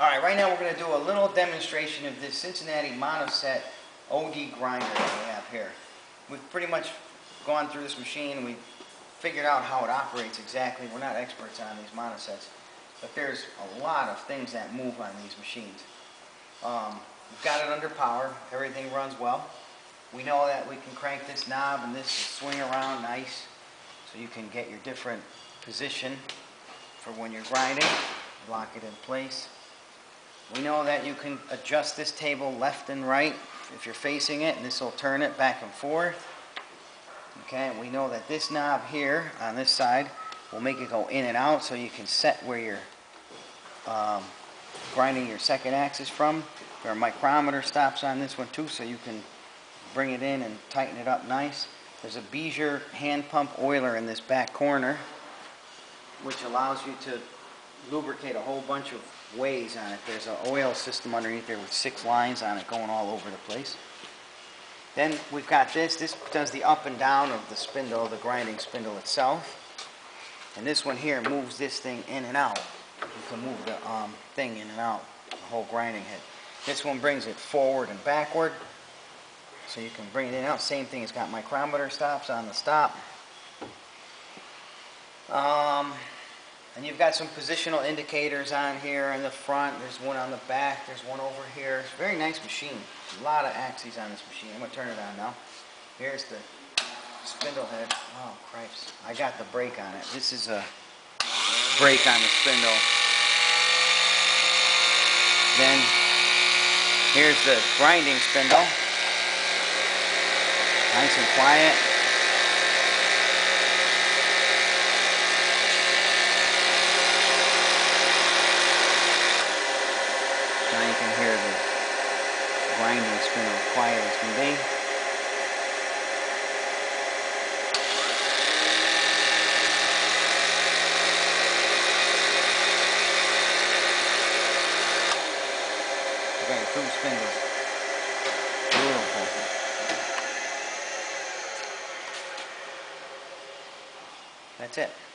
Alright, right now we're going to do a little demonstration of this Cincinnati Monoset OD grinder that we have here. We've pretty much gone through this machine. We've figured out how it operates exactly. We're not experts on these monosets, but there's a lot of things that move on these machines. We've got it under power. Everything runs well. We know that we can crank this knob and this will swing around nice, so you can get your different position for when you're grinding. Lock it in place. We know that you can adjust this table left and right if you're facing it, and this will turn it back and forth. Okay, we know that this knob here on this side will make it go in and out, so you can set where you're grinding your second axis from. Your micrometer stops on this one too, so you can bring it in and tighten it up nice. There's a Bezier hand pump oiler in this back corner, which allows you to lubricate a whole bunch of ways on it. There's an oil system underneath there with 6 lines on it going all over the place. Then we've got this. This does the up and down of the spindle, the grinding spindle itself. And this one here moves this thing in and out. You can move the thing in and out, the whole grinding head. This one brings it forward and backward, so you can bring it in and out. Same thing, it's got micrometer stops on the stop. And you've got some positional indicators on here in the front. There's one on the back. There's one over here. It's a very nice machine. A lot of axes on this machine. I'm going to turn it on now. Here's the spindle head. Oh, cripes. I got the brake on it. This is a brake on the spindle. Then here's the grinding spindle. Nice and quiet. Now you can hear the grinding spindle, quiet as can be. Okay, 2 spindles. Beautiful. That's it.